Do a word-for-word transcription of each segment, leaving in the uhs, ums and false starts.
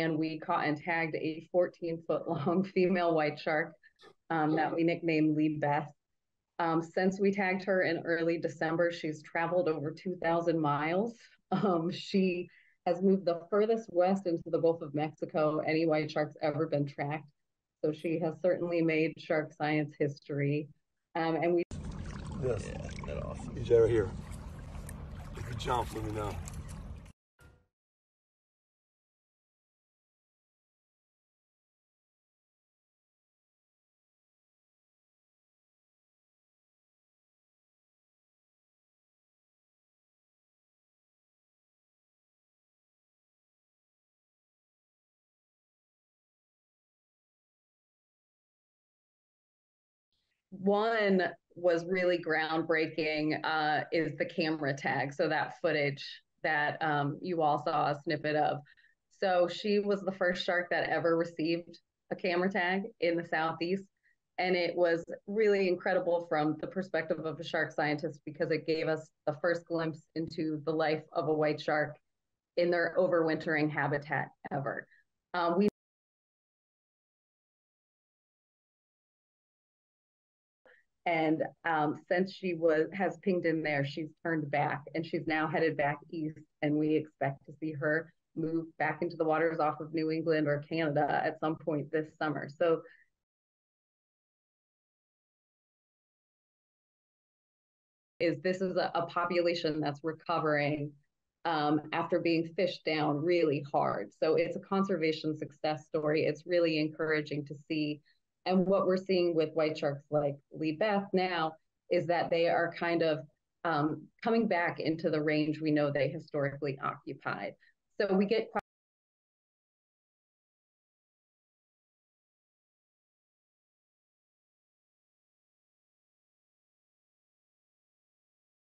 and we caught and tagged a fourteen foot long female white shark um, that we nicknamed Lee Beth. Um, since we tagged her in early December, she's traveled over two thousand miles. Um, she has moved the furthest west into the Gulf of Mexico any white shark's ever been tracked. So she has certainly made shark science history. Um, and we. Yes. Yeah, that's awesome. He's right here. If you jump, let me know. One was really groundbreaking uh, is the camera tag. So that footage that um, you all saw a snippet of. So she was the first shark that ever received a camera tag in the Southeast. And it was really incredible from the perspective of a shark scientist, because it gave us the first glimpse into the life of a white shark in their overwintering habitat ever. Uh, we And um, since she was has pinged in there, she's turned back and she's now headed back east. And we expect to see her move back into the waters off of New England or Canada at some point this summer. So is this is a, a population that's recovering um, after being fished down really hard. So it's a conservation success story. It's really encouraging to see. And what we're seeing with white sharks like Lee Beth now is that they are kind of um, coming back into the range we know they historically occupied. So we get quite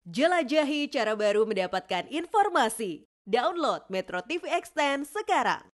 Jelajahi cara baru mendapatkan informasi. Download Metro T V Extend sekarang.